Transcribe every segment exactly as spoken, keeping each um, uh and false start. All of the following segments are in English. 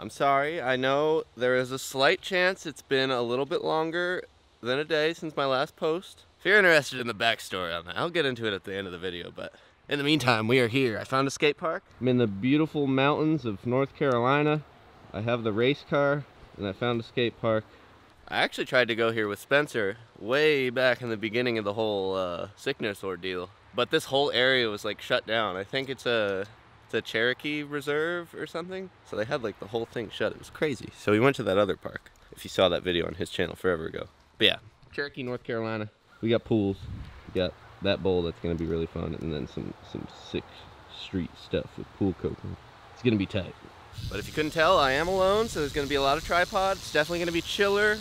I'm sorry. I know there is a slight chance it's been a little bit longer than a day since my last post. If you're interested in the backstory on that, I'll get into it at the end of the video, but in the meantime, we are here. I found a skate park. I'm in the beautiful mountains of North Carolina. I have the race car, and I found a skate park. I actually tried to go here with Spencer way back in the beginning of the whole uh, sickness ordeal, but this whole area was like shut down. I think it's a, it's a Cherokee reserve or something. So they had like the whole thing shut. It was crazy. So we went to that other park, if you saw that video on his channel forever ago. But yeah, Cherokee, North Carolina. We got pools, we got that bowl that's gonna be really fun, and then some, some sick street stuff with pool coconut. It's gonna be tight. But if you couldn't tell, I am alone, so there's gonna be a lot of tripod. It's definitely gonna be chiller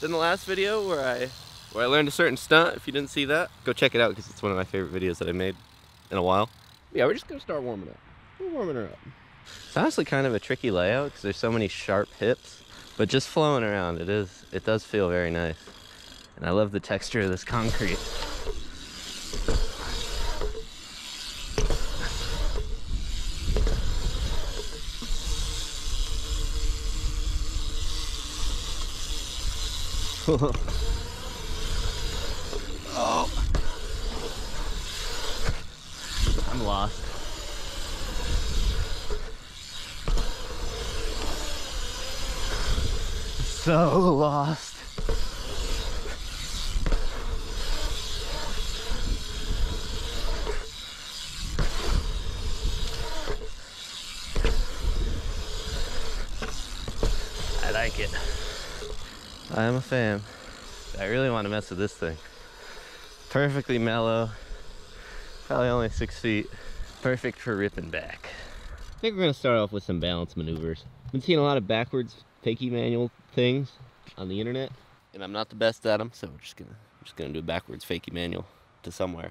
than the last video where I, where I learned a certain stunt. If you didn't see that, go check it out because it's one of my favorite videos that I made in a while. Yeah, we're just gonna start warming up. We're warming her up. It's honestly kind of a tricky layout because there's so many sharp hips, but just flowing around, it is, it does feel very nice. And I love the texture of this concrete. Oh. I'm lost. So lost. It. I am a fan. I really want to mess with this thing. Perfectly mellow, probably only six feet. Perfect for ripping back. I think we're gonna start off with some balance maneuvers. I've been seeing a lot of backwards fakie manual things on the internet, and I'm not the best at them, so we're just gonna, we're just gonna do a backwards fakie manual to somewhere.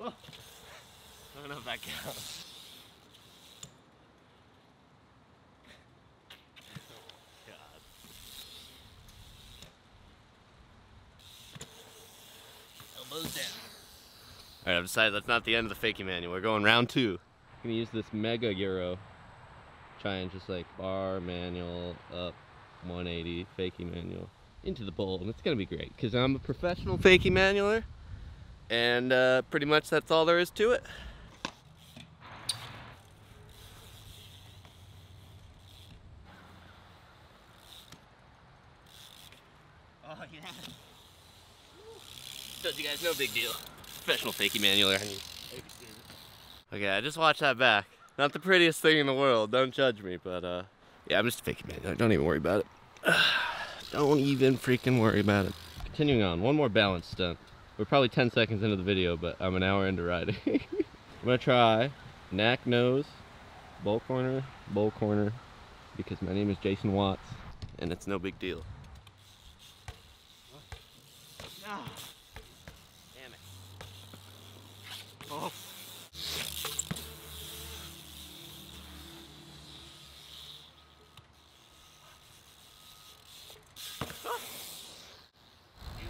I don't know if that counts. God. Elbows down. All right, I've decided that's not the end of the fakie manual. We're going round two. I'm gonna use this mega euro. Try and just like bar manual up one eighty fakie manual into the bowl, and it's gonna be great because I'm a professional fakie manualer, and uh, pretty much that's all there is to it. You guys, no big deal. Professional fakie manualer. Okay, I just watched that back. Not the prettiest thing in the world. Don't judge me, but uh, yeah, I'm just a fakie manualer. Don't even worry about it. Don't even freaking worry about it. Continuing on, one more balance stunt. We're probably ten seconds into the video, but I'm an hour into riding. I'm gonna try knack nose, bowl corner, bowl corner, because my name is Jason Watts, and it's no big deal. No. Oh. You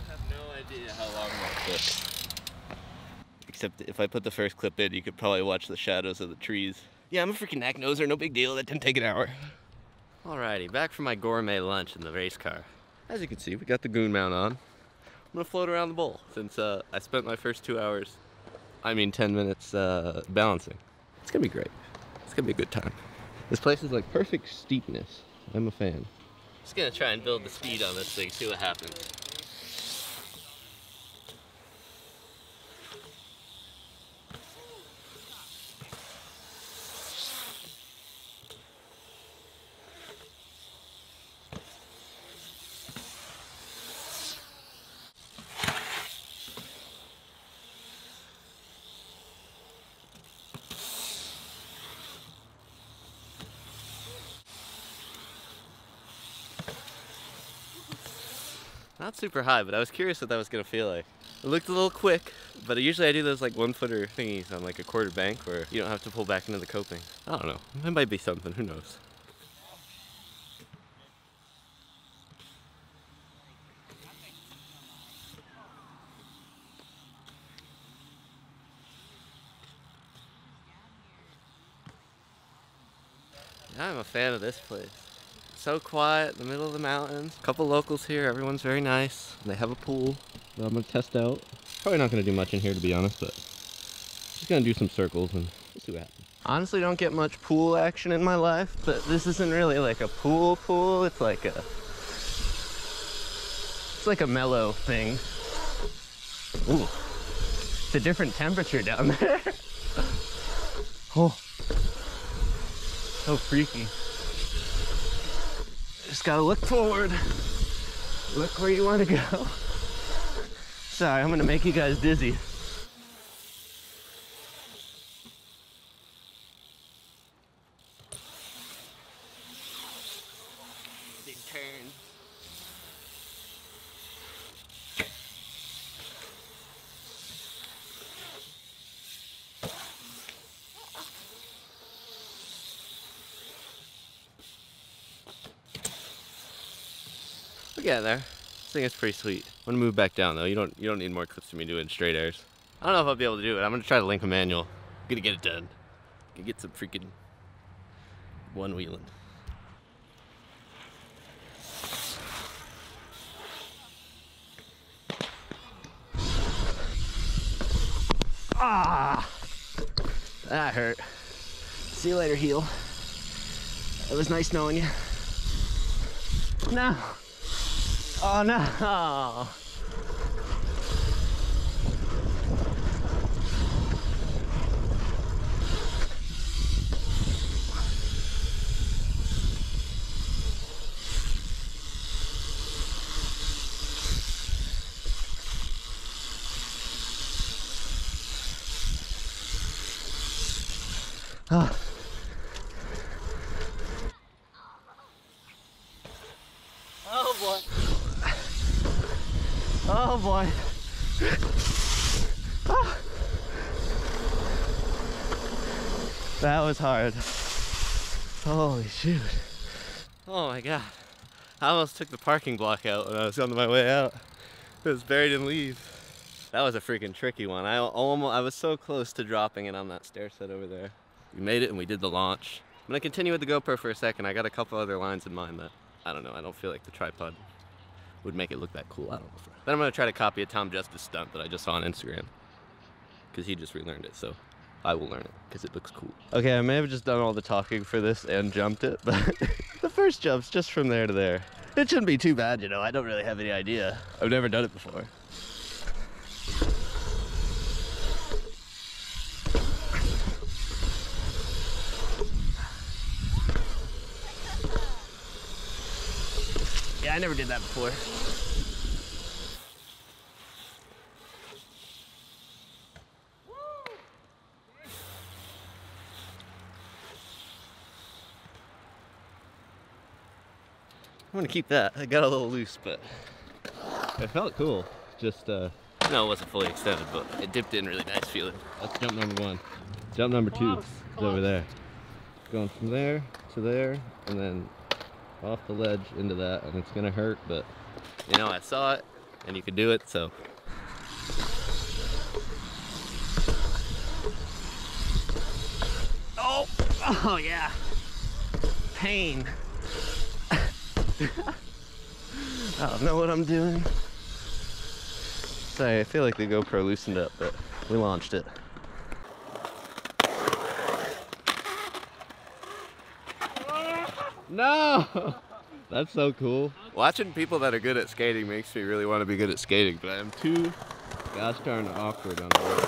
have no idea how long that clip. Except if I put the first clip in, you could probably watch the shadows of the trees. Yeah, I'm a freaking knack noser, no big deal. That didn't take an hour. Alrighty, back for my gourmet lunch in the race car. As you can see, we got the goon mount on. I'm gonna float around the bowl since uh, I spent my first two hours I mean ten minutes uh, balancing. It's gonna be great. It's gonna be a good time. This place is like perfect steepness. I'm a fan. Just gonna try and build the speed on this thing, see what happens. Not super high, but I was curious what that was gonna feel like. It looked a little quick, but usually I do those like one-footer thingies on like a quarter bank where you don't have to pull back into the coping. I don't know. It might be something. Who knows? I'm a fan of this place. It's so quiet, in the middle of the mountains. A couple locals here, everyone's very nice. They have a pool that I'm gonna test out. Probably not gonna do much in here to be honest, but just gonna do some circles and we'll see what happens. Honestly, don't get much pool action in my life, but this isn't really like a pool pool. It's like a, it's like a mellow thing. Ooh, it's a different temperature down there. Oh, so freaky. Just gotta look forward. Look where you want to go. Sorry, I'm gonna make you guys dizzy. Big turn. We get there. I think it's pretty sweet. I'm gonna move back down though. You don't you don't need more clips of me doing straight airs. I don't know if I'll be able to do it. I'm gonna try to link a manual. I'm gonna get it done. I'm gonna get some freaking one wheeling. Ah, that hurt. See you later, heel. It was nice knowing you. No. Oh no! Ah. Oh boy! Oh boy. Ah. That was hard. Holy shoot. Oh my god. I almost took the parking block out when I was on my way out. It was buried in leaves. That was a freaking tricky one. I almost I was so close to dropping it on that stair set over there. We made it and we did the launch. I'm gonna continue with the GoPro for a second. I got a couple other lines in mind that I don't know, I don't feel like the tripod would make it look that cool. I don't know. Then I'm gonna try to copy a Tom Justice stunt that I just saw on Instagram, because he just relearned it, so I will learn it because it looks cool. Okay, I may have just done all the talking for this and jumped it, but the first jump's just from there to there. It shouldn't be too bad, you know. I don't really have any idea. I've never done it before. I never did that before. I'm gonna keep that. I got a little loose, but it felt cool. Just uh, no, it wasn't fully extended, but it dipped in really nice feeling. That's jump number one. Jump number two close, is close. Over there. Going from there to there, and then off the ledge into that, and it's gonna hurt, but you know, I saw it and you could do it, so oh oh yeah, pain. I don't know what I'm doing. Sorry, I feel like the GoPro loosened up, but we launched it. No! That's so cool. Watching people that are good at skating makes me really want to be good at skating, but I am too gosh darn awkward on the road.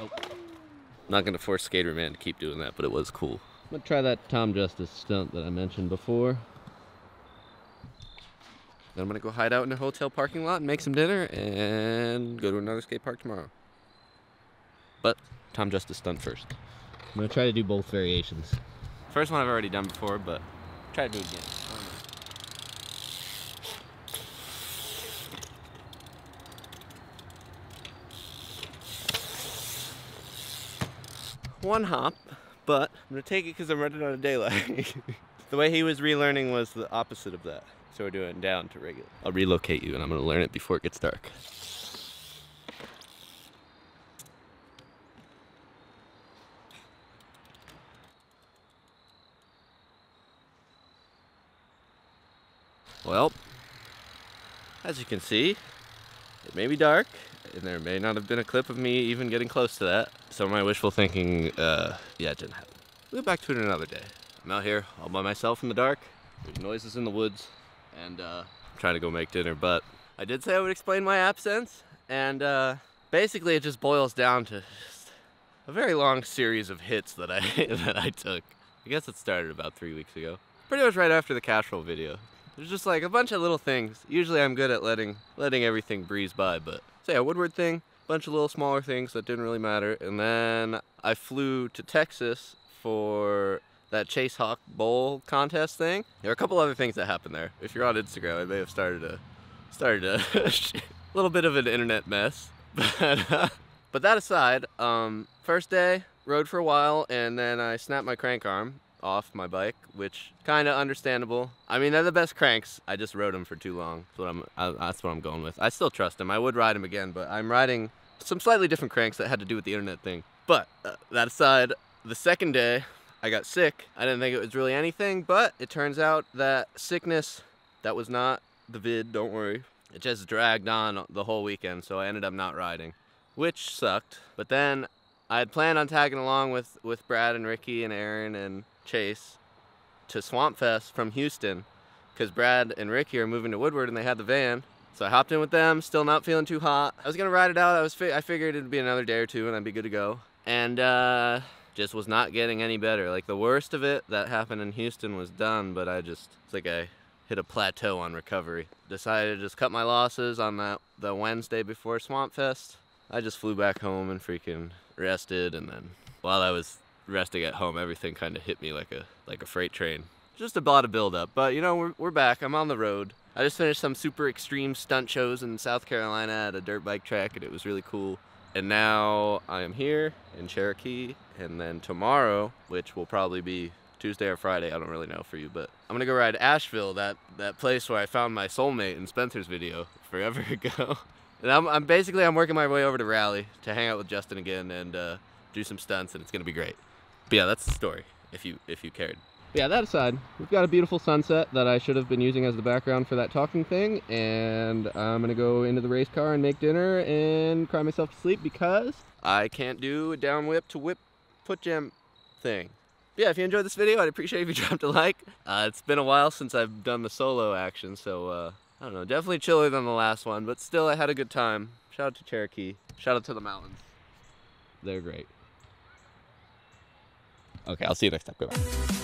Oh. I'm not going to force Skater Man to keep doing that, but it was cool. I'm going to try that Tom Justice stunt that I mentioned before. Then I'm going to go hide out in a hotel parking lot and make some dinner and go to another skate park tomorrow. But Tom Justice stunt first. I'm going to try to do both variations. First one I've already done before, but try to do it again. One hop, but I'm gonna take it because I'm running out of daylight. The way he was relearning was the opposite of that. So we're doing down to regular. I'll relocate you and I'm gonna learn it before it gets dark. Well, as you can see, it may be dark, and there may not have been a clip of me even getting close to that. So my wishful thinking, uh, yeah, it didn't happen. We'll get back to it another day. I'm out here all by myself in the dark. There's noises in the woods, and uh, I'm trying to go make dinner, but I did say I would explain my absence, and uh, basically it just boils down to a very long series of hits that I, that I took. I guess it started about three weeks ago. Pretty much right after the cash roll video. There's just like a bunch of little things. Usually I'm good at letting letting everything breeze by, but say a Woodward thing, bunch of little smaller things that didn't really matter, and then I flew to Texas for that Chase Hawk bowl contest thing. There are a couple other things that happened there. If you're on Instagram, I may have started a started a little bit of an internet mess. But uh, but that aside, um, first day rode for a while, and then I snapped my crank arm off my bike, which kind of understandable. I mean, they're the best cranks. I just rode them for too long. That's what I'm. I, that's what I'm going with. I still trust them. I would ride them again, but I'm riding some slightly different cranks that had to do with the internet thing. But uh, that aside, the second day I got sick. I didn't think it was really anything, but it turns out that sickness, that was not the vid, don't worry. It just dragged on the whole weekend, so I ended up not riding, which sucked. But then I had planned on tagging along with, with Brad and Ricky and Aaron and Chase to Swamp Fest from Houston, because Brad and Ricky are moving to Woodward and they had the van. So I hopped in with them, still not feeling too hot. I was gonna ride it out. I was fi I figured it'd be another day or two and I'd be good to go. And uh, just was not getting any better. Like the worst of it that happened in Houston was done, but I just, it's like I hit a plateau on recovery. Decided to just cut my losses on that the Wednesday before Swamp Fest. I just flew back home and freaking rested, and then while I was resting at home, everything kind of hit me like a like a freight train. Just a lot of buildup, but you know, we're, we're back. I'm on the road. I just finished some super extreme stunt shows in South Carolina at a dirt bike track, and it was really cool. And now I am here in Cherokee, and then tomorrow, which will probably be Tuesday or Friday, I don't really know for you, but I'm gonna go ride Asheville, that that place where I found my soulmate in Spencer's video forever ago. And I'm, I'm basically I'm working my way over to Raleigh to hang out with Justin again and uh, do some stunts, and it's gonna be great. But yeah, that's the story, if you if you cared. But yeah, that aside, we've got a beautiful sunset that I should have been using as the background for that talking thing, and I'm gonna go into the race car and make dinner and cry myself to sleep because I can't do a down whip to whip foot jam thing. But yeah, if you enjoyed this video, I'd appreciate if you dropped a like. Uh, it's been a while since I've done the solo action, so uh, I don't know, definitely chiller than the last one, but still I had a good time. Shout out to Cherokee, shout out to the mountains. They're great. Okay, I'll see you next time, goodbye.